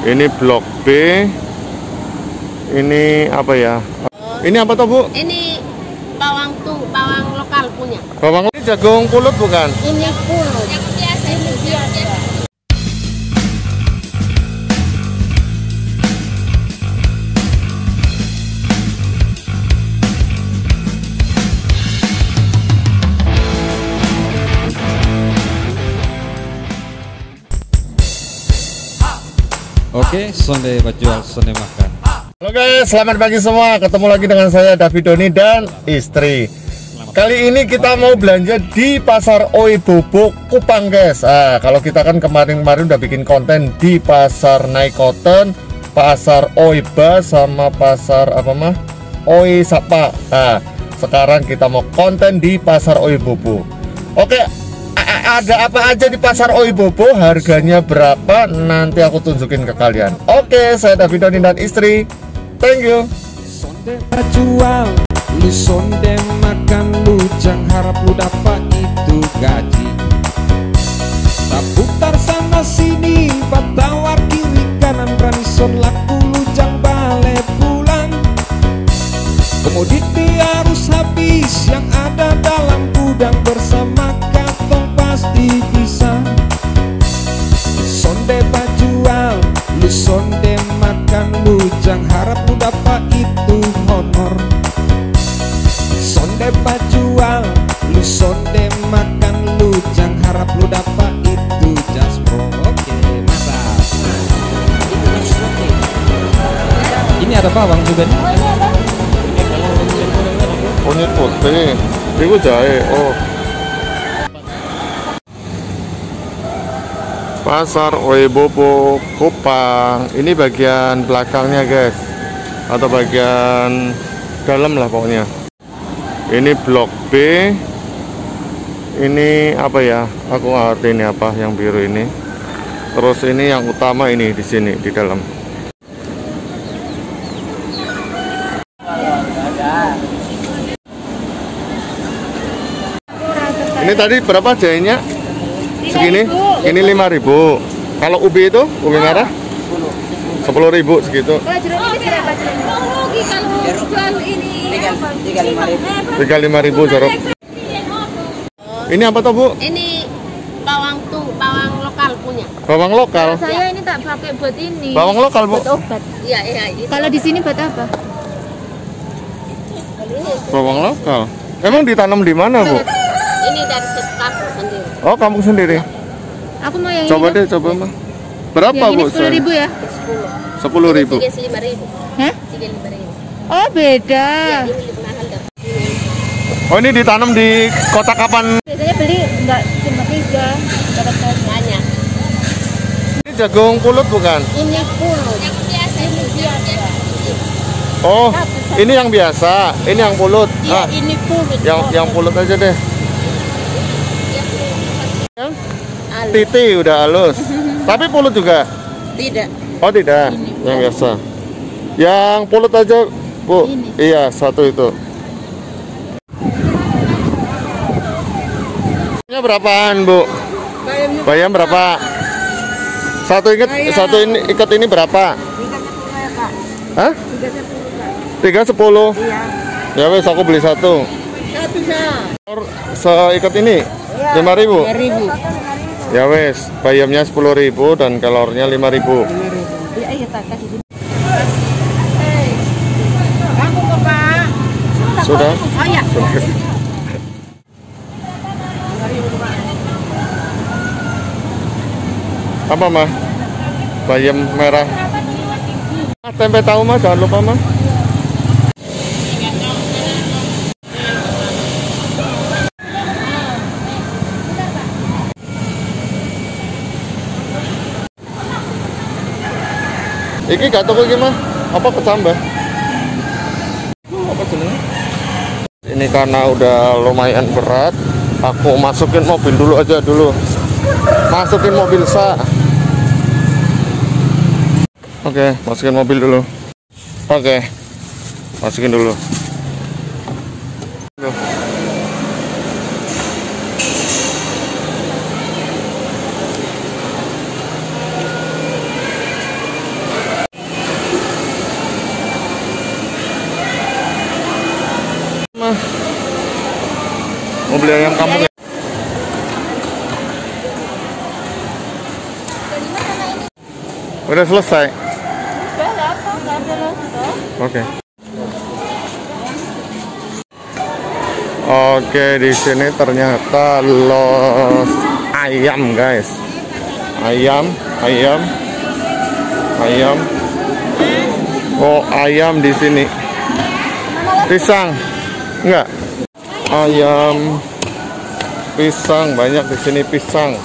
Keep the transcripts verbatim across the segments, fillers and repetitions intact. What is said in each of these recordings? Ini blok B. Ini apa ya? Ini apa toh, Bu? Ini bawang tuh, bawang lokal punya. Bawang ini jagung pulut bukan? Ini pulut. Jagung biasa, ini biasa. Oke, Sunday Bajual, Sunday Makan. Halo guys, selamat pagi semua. Ketemu lagi dengan saya David Donny dan istri. Kali ini kita mau belanja di Pasar Oi Bubuk Kupang, guys. Ah, kalau kita kan kemarin-kemarin udah bikin konten di Pasar Naikoten, Pasar Oebas, sama Pasar apa mah? Oi Sapa. Ah, sekarang kita mau konten di Pasar Oi Bubuk. Oke. Ada apa aja di Pasar Oi Bubuk, harganya berapa, nanti aku tunjukin ke kalian. Oke, saya David Donny dan istri. Thank you. Sonde jual, lu sonde makan, lu jangan harap lu dapat itu gaji. Tak putar sana sini, batawar kiri kanan, berani son laku lu jangan balik pulang. Komoditi harus habis, yang ada dalam gudang bersama kantong pasti bisa. Sonde bajual, lu sonde makan, lu jangan harap lu dapat itu honor. Sonde bajual, lu sonde makan, lu jangan harap lu dapat itu jaspro. Oke, mantap. Ini ada bawang juga nih. Kunyit putih, itu jahe. Oh, Pasar Oi Bubuk Kupang. Ini bagian belakangnya, guys, atau bagian dalam lah pokoknya. Ini blok B. Ini apa ya? Aku nggak ngerti ini apa yang biru ini. Terus ini yang utama ini di sini di dalam. Ini tadi berapa jahenya? Segini? Ini lima ribu. Kalau ubi itu, ubi merah? sepuluh ribu segitu. tiga puluh lima ribu jeruk. Ini apa toh, Bu? Ini bawang tuh, bawang lokal punya. Bawang lokal? Saya ini tak pakai buat ini. Bawang lokal, Bu? Buat obat. Iya, iya. Kalau di sini buat apa? Bawang lokal. Emang ditanam di mana, Bu? Ini dari kampung sendiri. Oh, kampung sendiri. Aku mau yang coba ini. Deh, coba mah. Berapa, Bu? sepuluh ribu ya? sepuluh ribu. tiga puluh lima ribu. Hah? tiga puluh lima ribu. Oh, beda. Ya, ini lebih mahal dah. Oh, ini ditanam di kota kapan? Biasanya beli enggak cuma tiga, dapat banyak. Ini jagung pulut bukan? Ini pulut. Yang biasa, ini biasa. Oh, ini yang biasa, ini yang pulut. Iya, ah, ini pulut. Yang yang pulut aja deh. Titi udah halus. Tapi pulut juga? Tidak. Oh, tidak. Ini. Yang biasa. Yang pulut aja, Bu. Ini. Iya, satu itu. Ini berapaan, Bu? Bayam, bayam berapa? Satu ikat, satu ini ikat ini berapa? tiga sepuluh, Pak. Hah? tiga sepuluh. Iya. Ya wes, aku beli satu. Satu saja. Seikat ini lima ribu. lima ribu. Ya wes, bayamnya sepuluh ribu dan kalornya lima ribu. Sudah? Oh ya. Apa, Mah? Bayam merah. Tempe tahu, Mah, jangan lupa, Mah. Iki gak toko iki mah apa kecambah? Apa jenenge? Ini karena udah lumayan berat, aku masukin mobil dulu aja dulu. Masukin mobil sa. Oke, masukin mobil dulu. Oke, masukin dulu. mau beli ayam kampung. Udah selesai? Udah lah, kok nggak ada lontong. Oke. Oke, di sini ternyata los ayam, guys. Ayam, ayam, ayam. Oh, ayam di sini. Pisang, enggak? Ayam, pisang banyak di sini, pisang.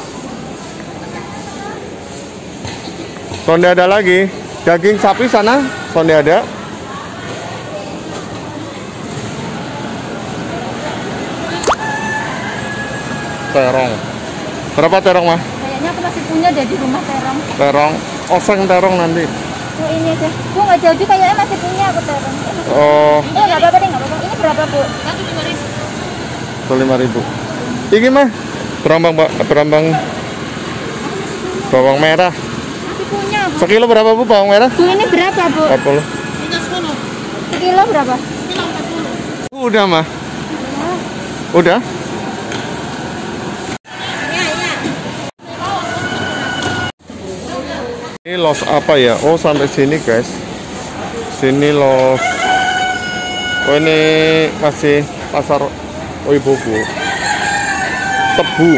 Sonde ada lagi, daging sapi sana, sonde ada. Terong, berapa terong mah? Kayaknya aku masih punya deh di rumah terong. Terong, oseng terong nanti. Oh, ini deh, bu nggak jauh juga kayaknya masih punya aku terong. Oh. Eh nggak apa-apa deh, nggak apa-apa. Ini berapa bu? lima ribu. Ini mah berambang berambang bawang merah. Punya. Sekilo berapa bu bawang merah? Bu ini berapa bu? empat puluh. Ini sepuluh. Sekilo berapa? Sekilo empat puluh. Udah mah. Udah. Udah. Ya, ya. Ini los apa ya? Oh sampai sini guys. Sini los. Oh ini masih pasar Oi Bubuk. Tebu.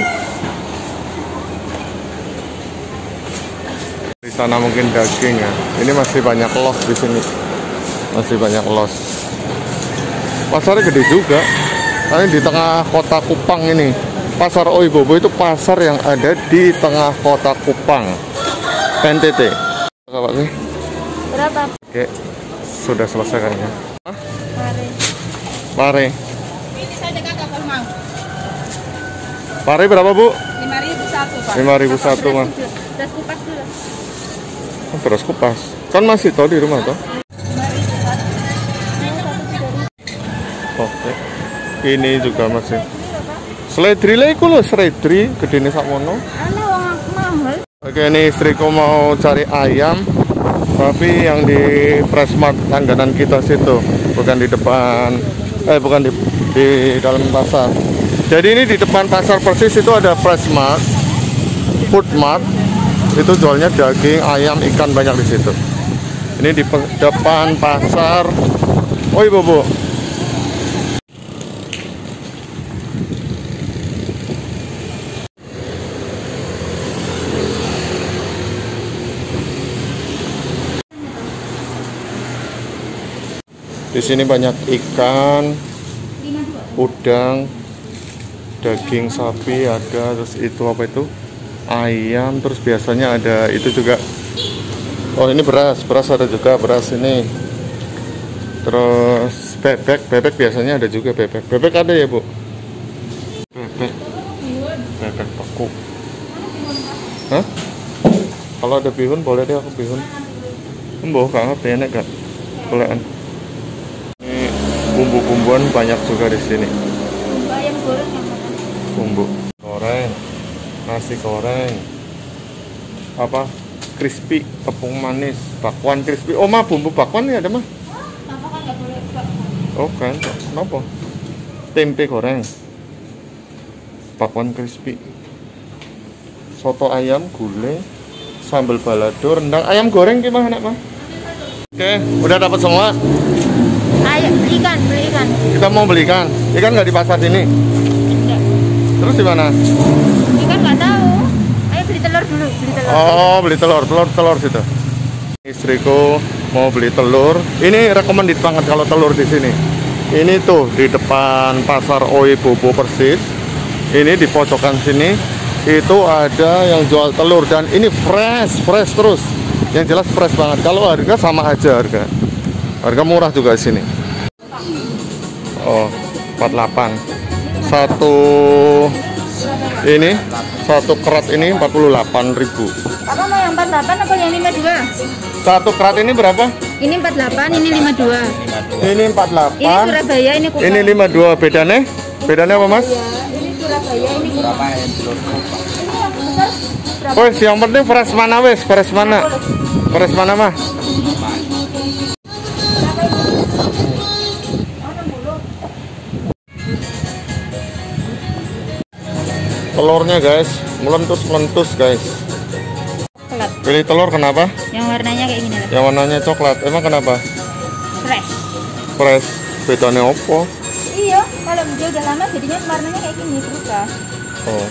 Di sana mungkin daging ya. Ini masih banyak los di sini. Masih banyak los. Pasarnya gede juga. Karena di tengah kota Kupang ini. Pasar Oi Bubuk itu pasar yang ada di tengah kota Kupang. N T T. Berapa sih? Berapa? Oke. Sudah selesai kan ya? Pare. Pare. Pare berapa bu? lima ribu satu pak. lima ribu satu mah. Beras kupas dulu. Oh, beras kupas. Kan masih tau di rumah toh. Oke. Ini juga masih. Seledri lah iku lho, seledri gedene sakmono. Ana wong mahal. Oke, ini istriku mau cari ayam. Tapi yang di Prasmat langganan kita situ, bukan di depan. Eh bukan di di dalam pasar. Jadi ini di depan pasar persis itu ada Prasmat, Foodmart, itu jualnya daging, ayam, ikan banyak di situ. Ini di depan pasar Oi Bubuk. Di sini banyak ikan, udang, daging sapi ada, terus itu apa itu ayam, terus biasanya ada itu juga. Oh ini beras, beras ada juga, beras ini. Terus bebek, bebek biasanya ada juga bebek. Bebek ada ya bu? Bebek, bebek beku. Hah? Kalau ada bihun boleh deh aku bihun. Embo kangen enak gak? Bolehan. Ini bumbu-bumbuan banyak juga di sini. Ayam goreng. Bumbu goreng, nasi goreng, apa crispy, tepung manis, bakwan crispy. Oh mah bumbu bakwan ini ada mah? Kenapa kan nggak boleh bakwan? Oh kan, kenapa? Tempe goreng, bakwan crispy, soto ayam, gulai, sambal balado, rendang, ayam goreng gimana mah? Oke, udah dapat semua. Ayo ikan, beli ikan. Kita mau beli ikan. Ikan nggak di pasar ini? Terus di mana? Ikan nggak tahu. Ayo beli telur dulu. Beli telur. Oh, beli telur, telur, telur situ. Istriku mau beli telur. Ini recommended banget kalau telur di sini. Ini tuh di depan pasar Oi Bubuk persis. Ini di pojokan sini itu ada yang jual telur dan ini fresh, fresh terus. Yang jelas fresh banget. Kalau harga sama aja harga. Harga murah juga di sini. Oh, empat puluh delapan. Satu ini satu kerat ini empat puluh delapan ribu. Apa mau yang empat puluh delapan atau yang lima puluh dua? Satu kerat ini berapa? Ini empat puluh delapan, ini lima puluh dua. Ini empat puluh delapan. Ini Surabaya, ini Kupang. Ini lima puluh dua. Bedanya? Bedanya apa, Mas? Ini Surabaya, ini Kupang. Oh, yang penting fresh mana wes? Fresh mana? Fresh mana mah? telurnya guys, melentus-melentus guys. Coklat. Pilih telur kenapa? Yang warnanya kayak gini. Yang warnanya coklat. Emang kenapa? Fresh. Fresh. Bedanya apa? Iya, kalau dia udah lama jadinya warnanya kayak gini berubah. Oh.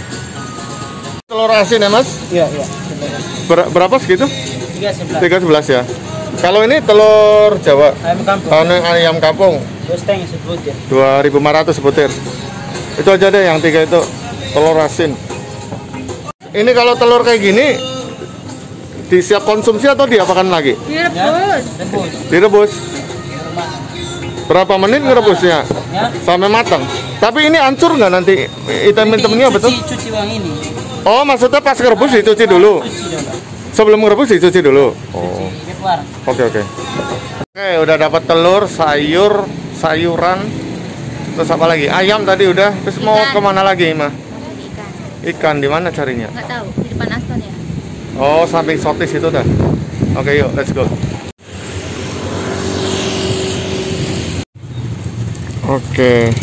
Telur asin ya mas? Iya, iya. Ber berapa segitu? tiga sebelas ya. Kalau ini telur Jawa, ayam kampung. Kalau ini ayam kampung. dua ribu lima ratus sebutir. Itu aja deh yang tiga itu telur asin. Ini kalau telur kayak gini disiap konsumsi atau diapakan lagi? Direbus. Direbus. Berapa menit ngerebusnya? Sampai matang. Tapi ini hancur nggak nanti item-itemnya betul? Cuci uang ini. Oh maksudnya pas ngerebus dicuci dulu. Sebelum ngerebus dicuci dulu. Oh. Oke oke. Oke udah dapat telur, sayur, sayuran, terus apa lagi? Ayam tadi udah. Terus mau kemana lagi, Ma? Ikan. Ikan di mana carinya? Nggak tahu. Di depan Aston ya. Oh samping sotis itu dah. Oke yuk let's go. Oke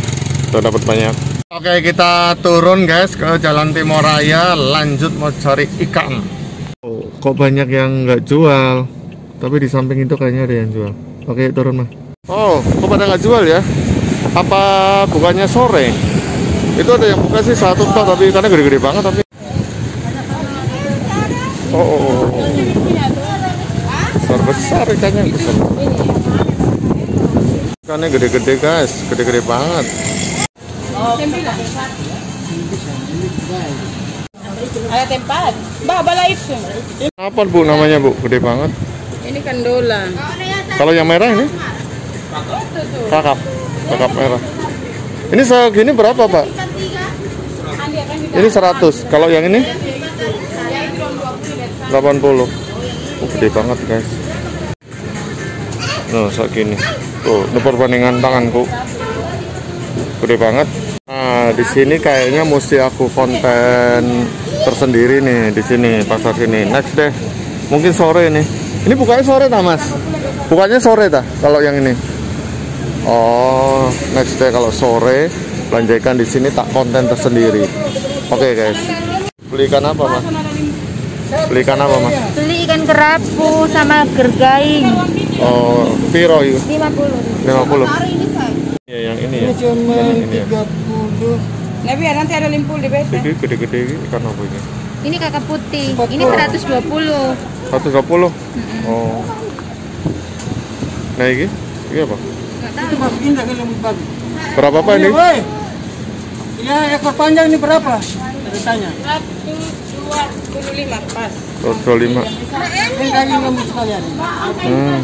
udah dapat banyak. Oke kita turun guys ke Jalan Timor Raya. Lanjut mau cari ikan. Oh, kok banyak yang nggak jual, tapi di samping itu kayaknya ada yang jual. Oke turun mah. Oh kok pada nggak jual ya, apa bukannya sore? Itu ada yang buka sih satu tok, tapi karena gede-gede banget tapi oh, oh, oh. besar-besar ikannya, besar ikannya, gede-gede guys, gede-gede banget. Ada tempat, Mbak, bala itu. Apa bu namanya bu? Gede banget. Ini kandola. Kalau yang merah ini? Kakap, kakap merah. Ini segini berapa pak? Ini seratus. Kalau yang ini? delapan puluh. Oh, gede banget guys. Nah segini. Tuh, ini perbandingan tanganku. Gede banget. Nah, di sini kayaknya mesti aku konten tersendiri nih di sini pasar sini. Next deh, mungkin sore nih. Ini bukannya sore tak mas? Bukannya sore tak? Kalau yang ini? Oh, next deh kalau sore belanjakan di sini tak konten tersendiri. Oke okay, guys. Beli ikan apa mas? Beli ikan apa mas? Beli ikan kerapu sama gergaing. Oh, piro yuk? lima puluh. Ya, yang ini ya. Ini cuma tiga puluh. Nah, biar nanti ada limpul di bawah. Gede gede-gede ikan apa ini? Ini kakap putih. empat puluh. Ini seratus dua puluh. seratus dua puluh. Mm-hmm. Oh. Nah, ini? Ini apa? Enggak tahu. Berapa Pak ini? Iya, ekor panjang ini berapa? Tanya. seratus dua puluh lima pas. seratus dua puluh lima. Ini kali ngomong sekalian. Hmm.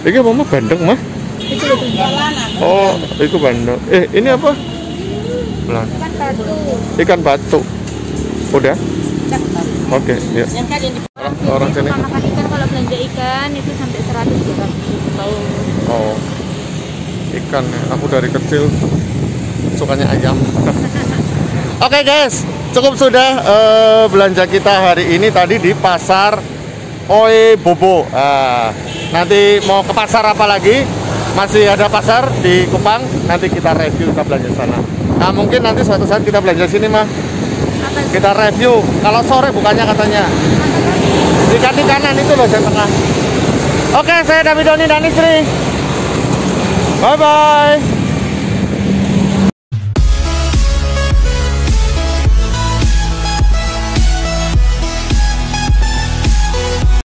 Ini mama bandeng, Mas. Itu oh, itu bandeng. Eh, ini apa? Belan. Ikan batu. Ikan batu. Udah? Oke, okay, ya. Orang sini. Makan ikan kalau belanja ikan itu sampai seratus juta. Oh. Ikan ya. Aku dari kecil sukanya ayam. Oke, okay, guys. Cukup sudah uh, belanja kita hari ini tadi di Pasar Oi Bubuk. Uh, nanti mau ke pasar apa lagi? Masih ada pasar di Kupang, nanti kita review, kita belanja sana. Nah mungkin nanti suatu saat kita belanja sini mah. Kita review, kalau sore bukannya katanya. Ikan-ikanan itu loh yang tengah. Oke, saya David Donny dan istri. Bye-bye.